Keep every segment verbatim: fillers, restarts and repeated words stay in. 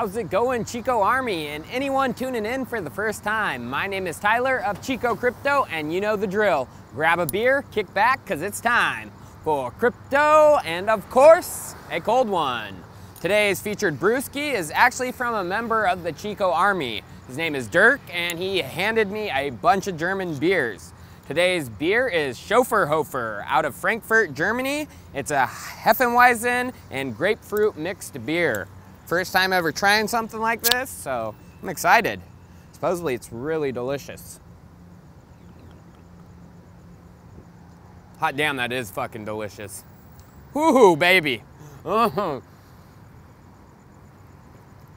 How's it going, Chico Army? And anyone tuning in for the first time, my name is Tyler of Chico Crypto, and you know the drill. Grab a beer, kick back, because it's time for crypto and, of course, a cold one. Today's featured brewski is actually from a member of the Chico Army. His name is Dirk, and he handed me a bunch of German beers. Today's beer is Schofferhofer out of Frankfurt, Germany. It's a Hefeweizen and grapefruit mixed beer. First time ever trying something like this, so I'm excited. Supposedly it's really delicious. Hot damn, that is fucking delicious. Woohoo, baby. Oh.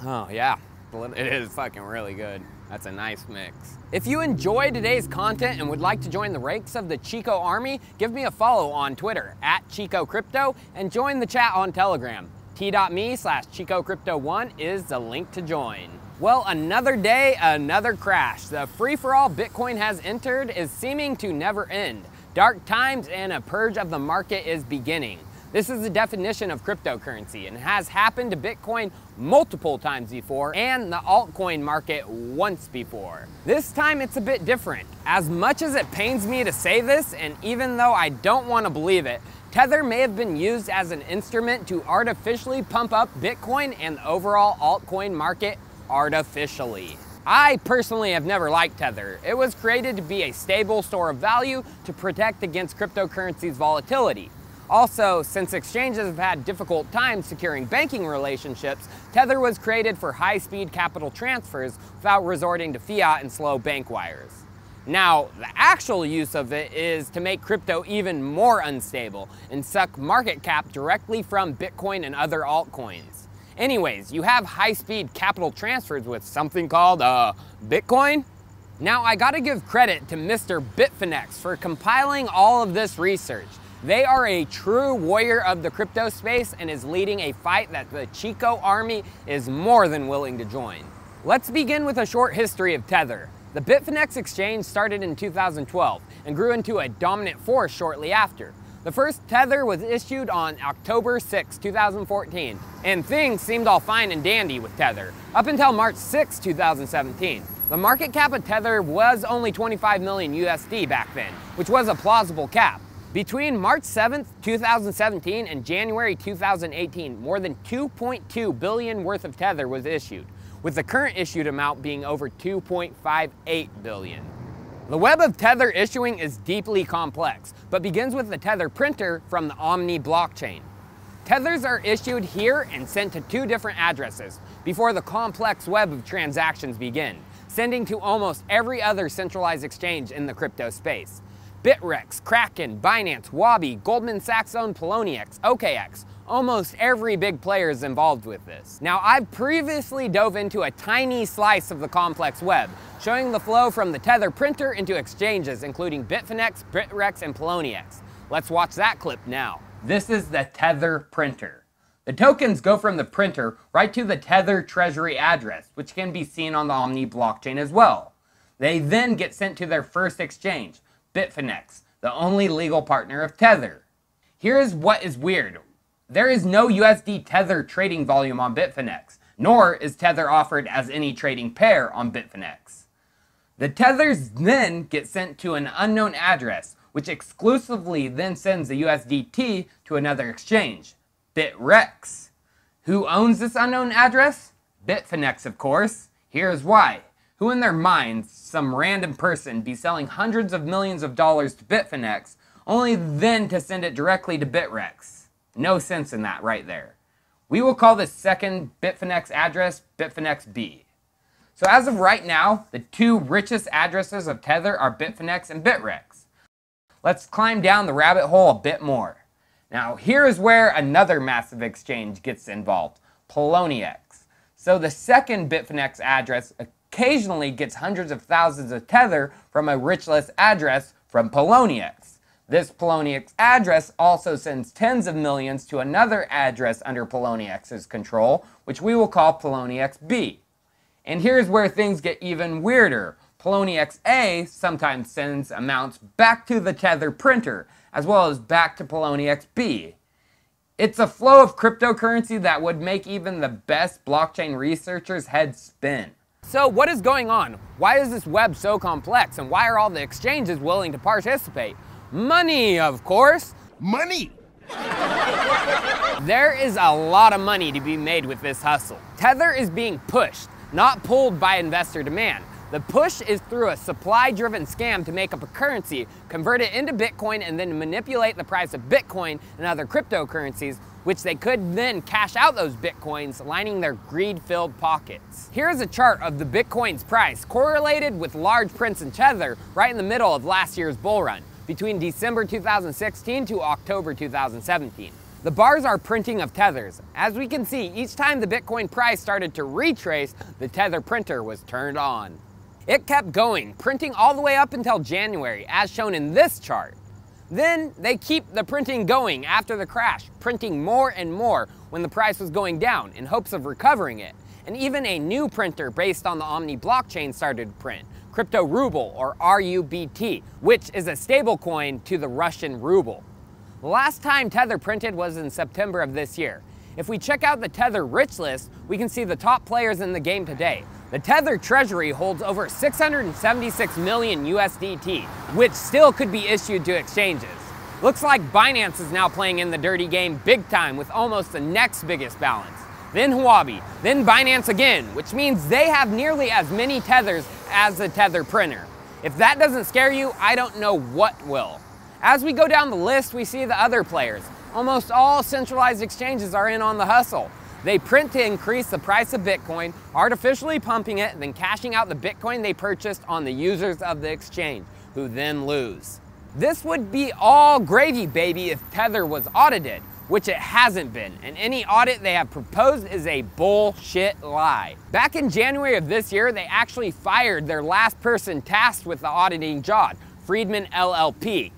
Oh yeah, it is fucking really good. That's a nice mix. If you enjoy today's content and would like to join the ranks of the Chico Army, give me a follow on Twitter, at Chico Crypto, and join the chat on Telegram. T.me slash ChicoCrypto1 is the link to join. Well, another day, another crash. The free-for-all Bitcoin has entered is seeming to never end. Dark times and a purge of the market is beginning. This is the definition of cryptocurrency and has happened to Bitcoin multiple times before and the altcoin market once before. This time it's a bit different. As much as it pains me to say this, and even though I don't want to believe it, Tether may have been used as an instrument to artificially pump up Bitcoin and the overall altcoin market artificially. I personally have never liked Tether. It was created to be a stable store of value to protect against cryptocurrency's volatility. Also, since exchanges have had difficult times securing banking relationships, Tether was created for high-speed capital transfers without resorting to fiat and slow bank wires. Now, the actual use of it is to make crypto even more unstable and suck market cap directly from Bitcoin and other altcoins. Anyways, you have high-speed capital transfers with something called uh, Bitcoin. Now, I gotta give credit to Mister Bitfinex for compiling all of this research. They are a true warrior of the crypto space and is leading a fight that the Chico Army is more than willing to join. Let's begin with a short history of Tether. The Bitfinex exchange started in two thousand twelve and grew into a dominant force shortly after. The first Tether was issued on October sixth, two thousand fourteen, and things seemed all fine and dandy with Tether up until March sixth, two thousand seventeen. The market cap of Tether was only twenty-five million U S D back then, which was a plausible cap. Between March seventh, two thousand seventeen and January two thousand eighteen, more than two point two billion worth of Tether was issued, with the current issued amount being over two point five eight billion. The web of Tether issuing is deeply complex, but begins with the Tether printer from the Omni blockchain. Tethers are issued here and sent to two different addresses before the complex web of transactions begin, sending to almost every other centralized exchange in the crypto space. Bittrex, Kraken, Binance, Wabi, Goldman Sachs owned Poloniex, O K X, almost every big player is involved with this. Now, I've previously dove into a tiny slice of the complex web, showing the flow from the Tether printer into exchanges including Bitfinex, Bittrex, and Poloniex. Let's watch that clip now. This is the Tether printer. The tokens go from the printer right to the Tether treasury address, which can be seen on the Omni blockchain as well. They then get sent to their first exchange, Bitfinex, the only legal partner of Tether. Here is what is weird. There is no U S D Tether trading volume on Bitfinex, nor is Tether offered as any trading pair on Bitfinex. The Tethers then get sent to an unknown address, which exclusively then sends the U S D T to another exchange, Bittrex. Who owns this unknown address? Bitfinex, of course. Here's why. Who in their minds, some random person, be selling hundreds of millions of dollars to Bitfinex, only then to send it directly to Bittrex? No sense in that right there. We will call this second Bitfinex address Bitfinex B. So as of right now, the two richest addresses of Tether are Bitfinex and Bittrex. Let's climb down the rabbit hole a bit more. Now here is where another massive exchange gets involved, Poloniex. So the second Bitfinex address occasionally gets hundreds of thousands of Tether from a rich list address from Poloniex. This Poloniex address also sends tens of millions to another address under Poloniex's control, which we will call Poloniex B. And here's where things get even weirder. Poloniex A sometimes sends amounts back to the Tether printer, as well as back to Poloniex B. It's a flow of cryptocurrency that would make even the best blockchain researchers' heads spin. So what is going on? Why is this web so complex? And why are all the exchanges willing to participate? Money, of course. Money! There is a lot of money to be made with this hustle. Tether is being pushed, not pulled by investor demand. The push is through a supply-driven scam to make up a currency, convert it into Bitcoin, and then manipulate the price of Bitcoin and other cryptocurrencies, which they could then cash out those Bitcoins, lining their greed-filled pockets. Here's a chart of the Bitcoin's price, correlated with large prints in Tether right in the middle of last year's bull run, between December two thousand sixteen to October two thousand seventeen. The bars are printing of Tethers. As we can see, each time the Bitcoin price started to retrace, the Tether printer was turned on. It kept going, printing all the way up until January, as shown in this chart. Then they keep the printing going after the crash, printing more and more when the price was going down in hopes of recovering it. And even a new printer based on the Omni blockchain started to print, Crypto Ruble, or R U B T, which is a stablecoin to the Russian ruble. The last time Tether printed was in September of this year. If we check out the Tether rich list, we can see the top players in the game today. The Tether treasury holds over six hundred seventy-six million U S D T, which still could be issued to exchanges. Looks like Binance is now playing in the dirty game big time with almost the next biggest balance. Then Huobi, then Binance again, which means they have nearly as many Tethers as the Tether printer. If that doesn't scare you, I don't know what will. As we go down the list, we see the other players. Almost all centralized exchanges are in on the hustle. They print to increase the price of Bitcoin, artificially pumping it, then cashing out the Bitcoin they purchased on the users of the exchange, who then lose. This would be all gravy, baby, if Tether was audited, which it hasn't been, and any audit they have proposed is a bullshit lie. Back in January of this year, they actually fired their last person tasked with the auditing job, Friedman L L P.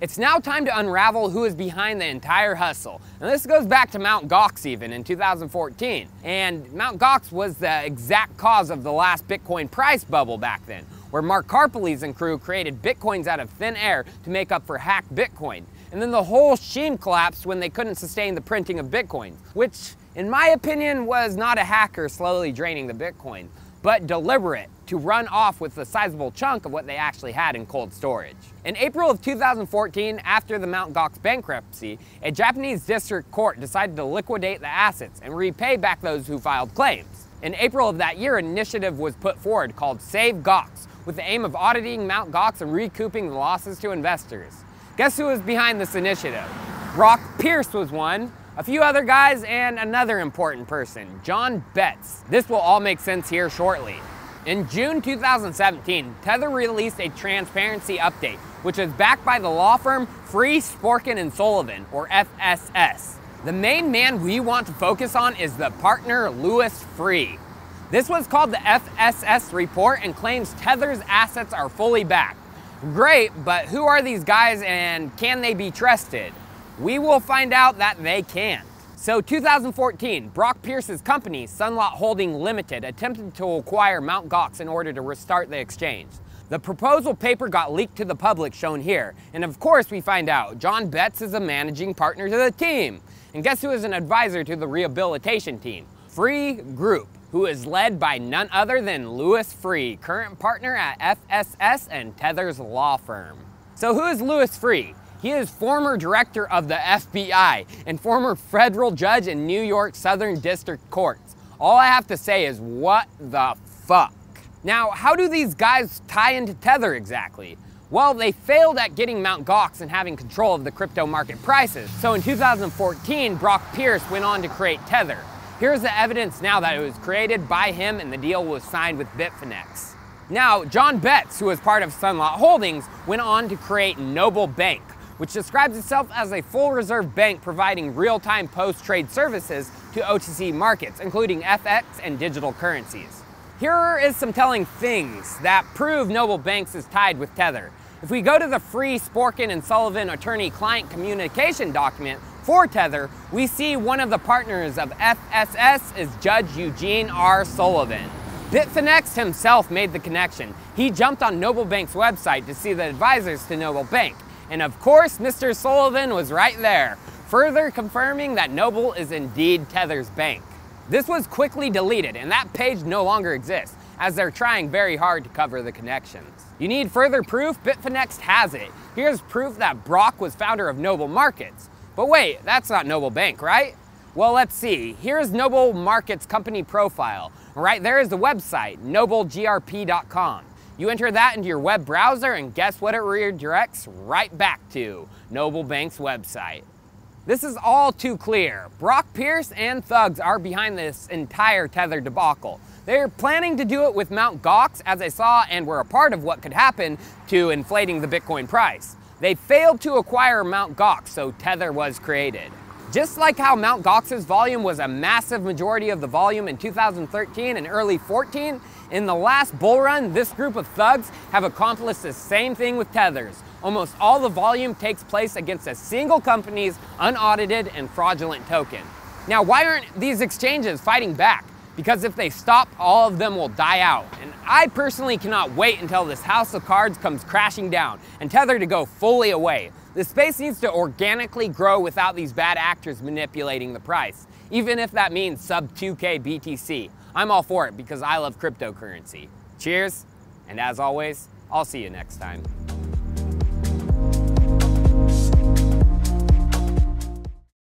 It's now time to unravel who is behind the entire hustle. And this goes back to Mount Gox even in two thousand fourteen. And Mount Gox was the exact cause of the last Bitcoin price bubble back then, where Mark Karpeles and crew created Bitcoins out of thin air to make up for hacked Bitcoin. And then the whole scheme collapsed when they couldn't sustain the printing of Bitcoin, which in my opinion was not a hacker slowly draining the Bitcoin, but deliberate to run off with a sizable chunk of what they actually had in cold storage. In April of two thousand fourteen, after the Mount. Gox bankruptcy, a Japanese district court decided to liquidate the assets and repay back those who filed claims. In April of that year, an initiative was put forward called Save Gox, with the aim of auditing Mount. Gox and recouping the losses to investors. Guess who was behind this initiative? Brock Pierce was one, a few other guys, and another important person, John Betts. This will all make sense here shortly. In June two thousand seventeen, Tether released a transparency update, which is backed by the law firm Free, Sporkin and Sullivan, or F S S. The main man we want to focus on is the partner, Louis Free. This was called the F S S report and claims Tether's assets are fully backed. Great, but who are these guys and can they be trusted? We will find out that they can't. So two thousand fourteen, Brock Pierce's company, Sunlot Holding Limited, attempted to acquire Mount. Gox in order to restart the exchange. The proposal paper got leaked to the public, shown here. And of course we find out John Betts is a managing partner to the team. And guess who is an advisor to the rehabilitation team? Free Group, who is led by none other than Louis Free, current partner at F S S and Tether's law firm. So who is Louis Free? He is former director of the F B I and former federal judge in New York Southern District Courts. All I have to say is, what the fuck? Now, how do these guys tie into Tether exactly? Well, they failed at getting Mount. Gox and having control of the crypto market prices. So in two thousand fourteen, Brock Pierce went on to create Tether. Here's the evidence now that it was created by him and the deal was signed with Bitfinex. Now, John Betts, who was part of Sunlot Holdings, went on to create Noble Bank, which describes itself as a full reserve bank providing real-time post-trade services to O T C markets, including F X and digital currencies. Here is some telling things that prove Noble Banks is tied with Tether. If we go to the Free, Sporkin and Sullivan attorney-client communication document for Tether, we see one of the partners of F S S is Judge Eugene R. Sullivan. Bitfinex himself made the connection. He jumped on Noble Bank's website to see the advisors to Noble Bank. And of course, Mister Sullivan was right there. further confirming that Noble is indeed Tether's bank. This was quickly deleted, and that page no longer exists, as they're trying very hard to cover the connections. You need further proof? Bitfinex has it. Here's proof that Brock was founder of Noble Markets. But wait, that's not Noble Bank, right? Well, let's see. Here's Noble Markets company profile. Right there is the website, noble g r p dot com. You enter that into your web browser, and guess what it redirects? Right back to Noble Bank's website. This is all too clear. Brock Pierce and thugs are behind this entire Tether debacle. They're planning to do it with Mount Gox, as they saw and were a part of what could happen to inflating the Bitcoin price. They failed to acquire Mount Gox, so Tether was created. Just like how Mount Gox's volume was a massive majority of the volume in two thousand thirteen and early fourteen, in the last bull run, this group of thugs have accomplished the same thing with Tether's. Almost all the volume takes place against a single company's unaudited and fraudulent token. Now, why aren't these exchanges fighting back? Because if they stop, all of them will die out. And I personally cannot wait until this house of cards comes crashing down and Tether to go fully away. The space needs to organically grow without these bad actors manipulating the price, even if that means sub two K B T C. I'm all for it because I love cryptocurrency. Cheers, and as always, I'll see you next time.